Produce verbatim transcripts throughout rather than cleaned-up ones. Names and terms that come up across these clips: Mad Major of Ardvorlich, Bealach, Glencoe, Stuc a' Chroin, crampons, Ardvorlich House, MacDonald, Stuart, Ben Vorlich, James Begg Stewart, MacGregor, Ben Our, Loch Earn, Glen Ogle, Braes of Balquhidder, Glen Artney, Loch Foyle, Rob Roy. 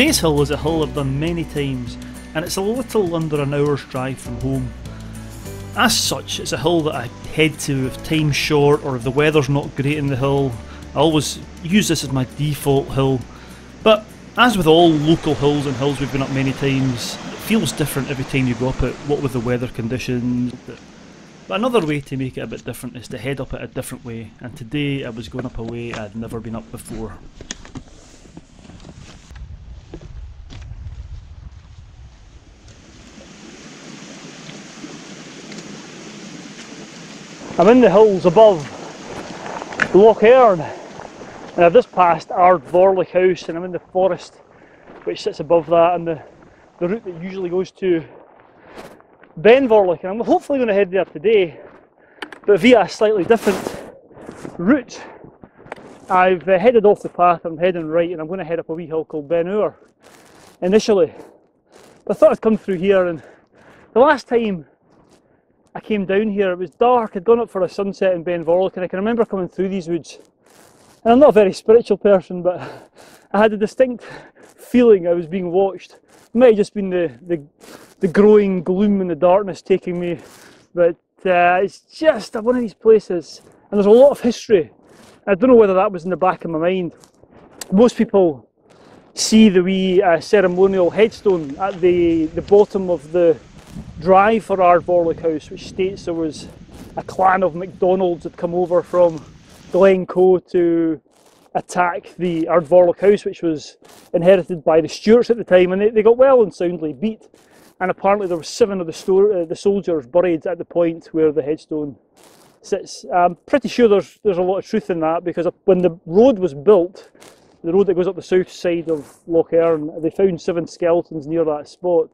Today's hill is a hill I've done many times, and it's a little under an hour's drive from home. As such, it's a hill that I head to if time's short or if the weather's not great in the hill. I always use this as my default hill, but as with all local hills and hills we've been up many times, it feels different every time you go up it, what with the weather conditions. But another way to make it a bit different is to head up it a different way, and today I was going up a way I'd never been up before. I'm in the hills above Loch Earn, and I've just passed Ardvorlich House, and I'm in the forest which sits above that, and the, the route that usually goes to Ben Vorlich, and I'm hopefully going to head there today, but via a slightly different route. I've uh, headed off the path, I'm heading right, and I'm going to head up a wee hill called Ben Our initially. But I thought I'd come through here, and the last time I came down here, it was dark, I'd gone up for a sunset in Ben Vorlich, and I can remember coming through these woods. And I'm not a very spiritual person, but I had a distinct feeling I was being watched. It might have just been the, the, the growing gloom and the darkness taking me, but uh, it's just one of these places, and there's a lot of history. I don't know whether that was in the back of my mind. Most people see the wee uh, ceremonial headstone at the, the bottom of the drive for Ardvorlich House, which states there was a clan of MacDonalds that come over from Glencoe to attack the Ardvorlich House, which was inherited by the Stuarts at the time, and they, they got well and soundly beat, and apparently there were seven of the, store, uh, the soldiers buried at the point where the headstone sits. I'm pretty sure there's, there's a lot of truth in that, because when the road was built, the road that goes up the south side of Loch Earn, they found seven skeletons near that spot.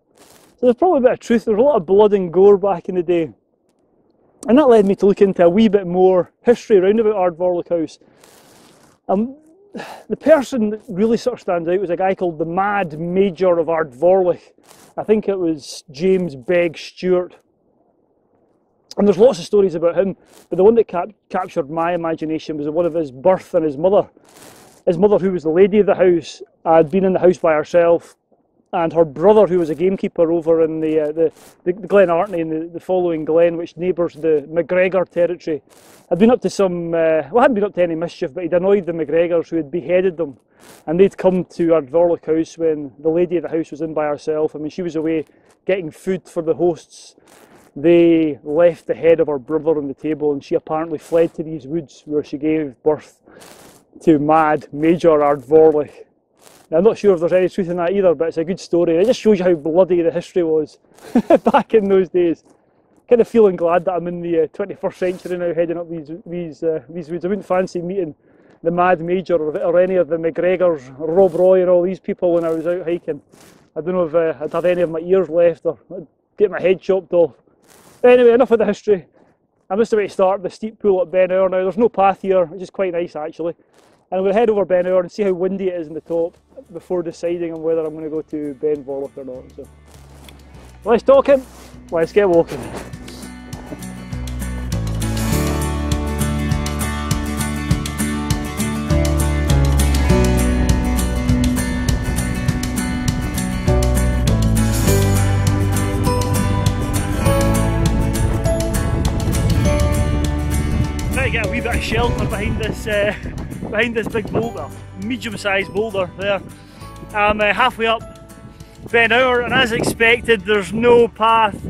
So there's probably a bit of truth. There was a lot of blood and gore back in the day. And that led me to look into a wee bit more history around about Ardvorlich House. Um, the person that really sort of stands out was a guy called the Mad Major of Ardvorlich. I think it was James Begg Stewart. And there's lots of stories about him, but the one that cap captured my imagination was the one of his birth and his mother. His mother, who was the lady of the house, had been in the house by herself, and her brother, who was a gamekeeper over in the uh, the, the Glen Artney, in the, the following Glen, which neighbours the MacGregor territory, had been up to some, uh, well, hadn't been up to any mischief, but he'd annoyed the MacGregors, who had beheaded them, and they'd come to Ardvorlich House when the lady of the house was in by herself. I mean, she was away getting food for the hosts. They left the head of her brother on the table, and she apparently fled to these woods where she gave birth to Mad Major Ardvorlich. Now, I'm not sure if there's any truth in that either, but it's a good story. It just shows you how bloody the history was back in those days. Kind of feeling glad that I'm in the uh, twenty-first century now, heading up these these uh, these woods. I wouldn't fancy meeting the Mad Major or, or any of the MacGregors, Rob Roy, and all these people when I was out hiking. I don't know if uh, I'd have any of my ears left, or I'd get my head chopped off. Anyway, enough of the history. I'm just about to start the steep pull up Ben Our now. There's no path here, which is quite nice actually. And I'm going to head over Ben Our and see how windy it is in the top before deciding on whether I'm going to go to Ben Vorlich or not. So, let's talk him, let's get walking. Right, get a wee bit of shelter behind this uh... behind this big boulder, medium-sized boulder there. I'm uh, halfway up Ben Our, and as expected there's no path,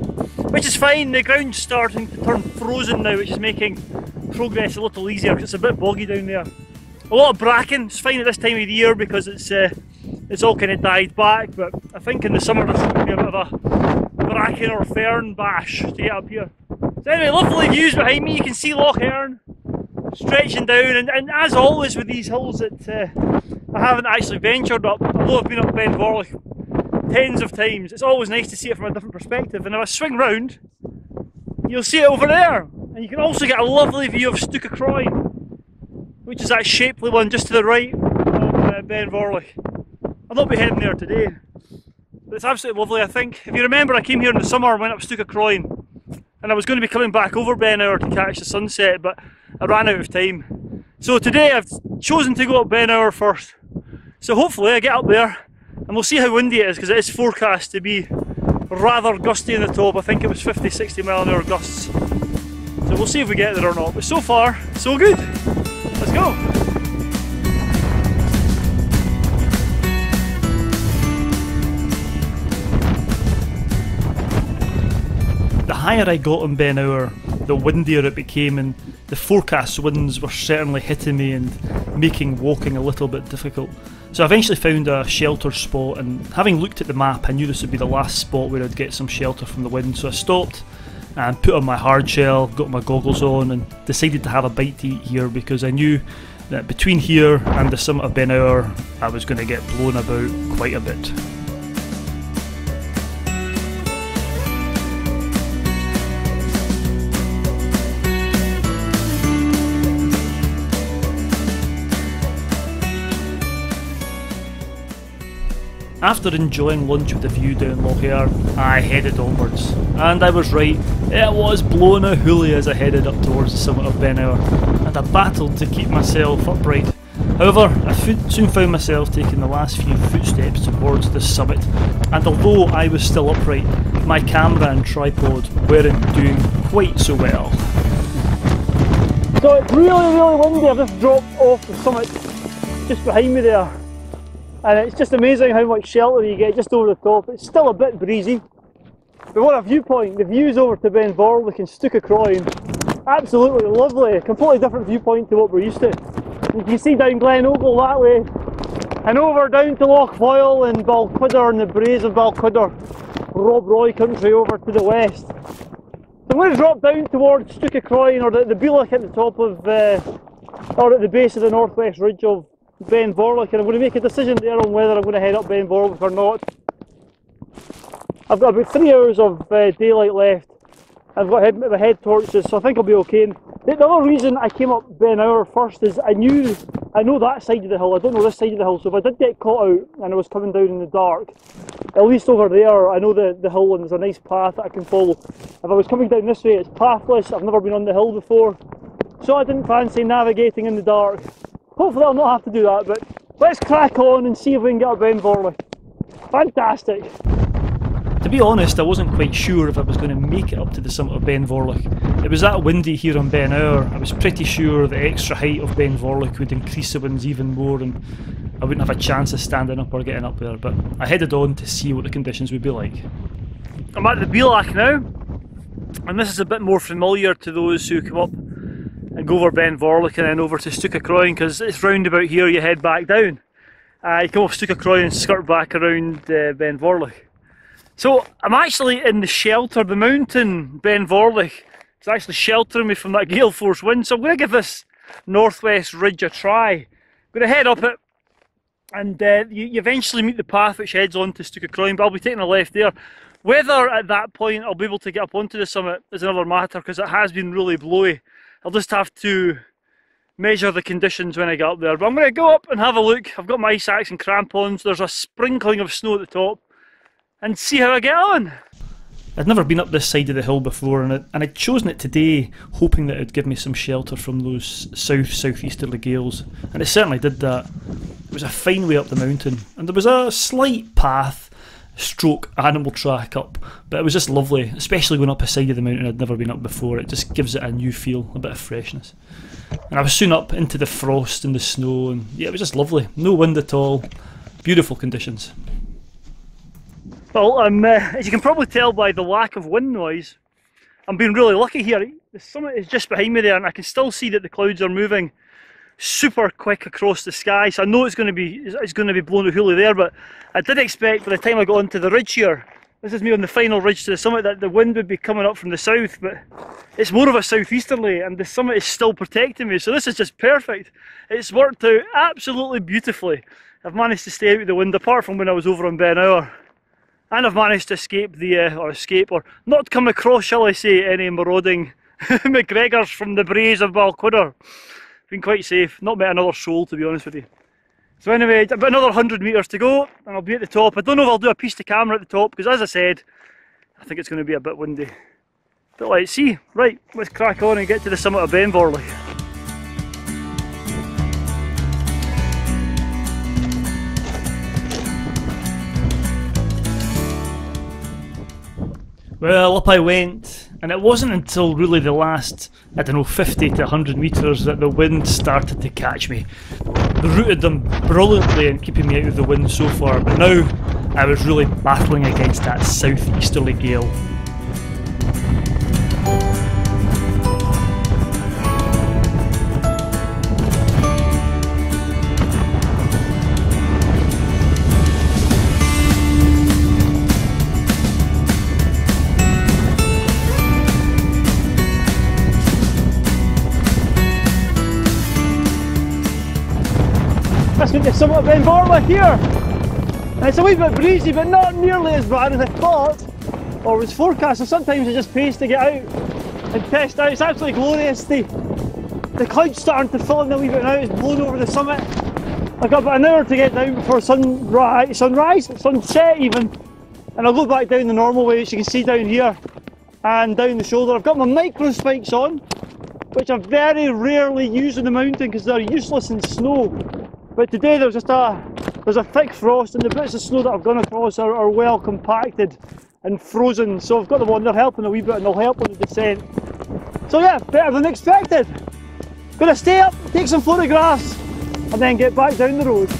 which is fine. The ground's starting to turn frozen now, which is making progress a little easier because it's a bit boggy down there. A lot of bracken. It's fine at this time of the year because it's uh, it's all kind of died back, but I think in the summer there's going to be a bit of a bracken or fern bash to get up here. So anyway, lovely views behind me. You can see Loch Earn stretching down, and, and as always with these hills that uh, I haven't actually ventured up, although I've been up Ben Vorlich tens of times, it's always nice to see it from a different perspective. And if I swing round, you'll see it over there, and you can also get a lovely view of Stuc a' Chroin, which is that shapely one just to the right of uh, Ben Vorlich. I'll not be heading there today, but it's absolutely lovely. I think, if you remember, I came here in the summer and went up Stuc a' Chroin, and I was going to be coming back over Ben Our to catch the sunset, but I ran out of time. So today I've chosen to go up Ben Our first. So hopefully I get up there and we'll see how windy it is, because it is forecast to be rather gusty in the top. I think it was fifty sixty mile an hour gusts, so we'll see if we get there or not, but so far so good. Let's go! The higher I got on Ben Our, the windier it became, and the forecast winds were certainly hitting me and making walking a little bit difficult. So I eventually found a shelter spot, and having looked at the map I knew this would be the last spot where I'd get some shelter from the wind, so I stopped and put on my hard shell, got my goggles on, and decided to have a bite to eat here because I knew that between here and the summit of Ben Our I was going to get blown about quite a bit. After enjoying lunch with a view down Loch Earn, I headed onwards, and I was right, it was blowing a hoolie as I headed up towards the summit of Ben Our, and I battled to keep myself upright. However, I soon found myself taking the last few footsteps towards the summit, and although I was still upright, my camera and tripod weren't doing quite so well. So it's really really windy. I've just dropped off the summit just behind me there. And it's just amazing how much shelter you get just over the top. It's still a bit breezy, but what a viewpoint. The views over to Ben Vorlich and Stuc a' Chroin, absolutely lovely. A completely different viewpoint to what we're used to. You can see down Glen Ogle that way, and over down to Loch Foyle and Balquhidder and the Braes of Balquhidder, Rob Roy country over to the west. So I'm going to drop down towards Stuc a' Chroin, or the, the Bealach at the top of, uh, or at the base of the northwest ridge of Ben Vorlich, and I'm going to make a decision there on whether I'm going to head up Ben Vorlich or not. I've got about three hours of uh, daylight left. I've got head, my head torches, so I think I'll be okay. And the, the other reason I came up Ben Our first is I knew, I know that side of the hill, I don't know this side of the hill, so if I did get caught out and I was coming down in the dark, at least over there I know the, the hill and there's a nice path that I can follow. If I was coming down this way, it's pathless, I've never been on the hill before, so I didn't fancy navigating in the dark. Hopefully I'll not have to do that, but let's crack on and see if we can get up Ben Vorlich. Fantastic! To be honest, I wasn't quite sure if I was going to make it up to the summit of Ben Vorlich. It was that windy here on Ben Our, I was pretty sure the extra height of Ben Vorlich would increase the winds even more and I wouldn't have a chance of standing up or getting up there, but I headed on to see what the conditions would be like. I'm at the Bealach now, and this is a bit more familiar to those who come up and go over Ben Vorlich and then over to Stuc a' Chroin, because it's round about here you head back down. Uh, you come off Stuc a' Chroin and skirt back around uh, Ben Vorlich. So I'm actually in the shelter, the mountain Ben Vorlich. It's actually sheltering me from that gale force wind, so I'm going to give this northwest ridge a try. I'm going to head up it, and uh, you, you eventually meet the path which heads on to Stuc a' Chroin, but I'll be taking a left there. Whether at that point I'll be able to get up onto the summit is another matter, because it has been really blowy. I'll just have to measure the conditions when I get up there, but I'm going to go up and have a look. I've got my ice axe and crampons, there's a sprinkling of snow at the top, and see how I get on. I'd never been up this side of the hill before, and, it, and I'd chosen it today hoping that it would give me some shelter from those south-southeasterly gales, and it certainly did that. It was a fine way up the mountain, and there was a slight path stroke animal track up, but it was just lovely, especially going up a side of the mountain I'd never been up before. It just gives it a new feel, a bit of freshness, and I was soon up into the frost and the snow, and yeah, it was just lovely, no wind at all, beautiful conditions. Well, um, uh, as you can probably tell by the lack of wind noise, I'm being really lucky here. The summit is just behind me there, and I can still see that the clouds are moving super quick across the sky, so I know it's going to be it's going to be blown a hoolie there, but I did expect by the time I got onto the ridge here, this is me on the final ridge to the summit, that the wind would be coming up from the south, but it's more of a southeasterly, and the summit is still protecting me, so this is just perfect. It's worked out absolutely beautifully. I've managed to stay out of the wind apart from when I was over on Ben Our, and I've managed to escape the uh, or escape or not come across, shall I say, any marauding MacGregors from the Braes of Balquhidder. Been quite safe, not met another soul, to be honest with you. So anyway, about another one hundred metres to go and I'll be at the top. I don't know if I'll do a piece to camera at the top because, as I said, I think it's going to be a bit windy. But let's see. Right, let's crack on and get to the summit of Ben Vorlich. Well, up I went, and it wasn't until really the last, I don't know, fifty to a hundred metres that the wind started to catch me. They routed them brilliantly in keeping me out of the wind so far, but now I was really battling against that southeasterly gale. It's somewhat Ben Vorlich here. It's a wee bit breezy, but not nearly as bad as I thought or was forecast. So sometimes it just pays to get out and test out. It's absolutely glorious. The the clouds starting to fill in a wee bit now. It's blown over the summit. I've got about an hour to get down before sunrise, sunrise, sunset even, and I'll go back down the normal way, which you can see down here and down the shoulder. I've got my micro spikes on, which I very rarely use in the mountain because they're useless in snow. But today there's just a there's a thick frost, and the bits of snow that I've gone across are, are well compacted and frozen. So I've got them on. They're helping a wee bit, and they'll help on the descent. So yeah, better than expected. Gonna stay up, take some photographs, and then get back down the road.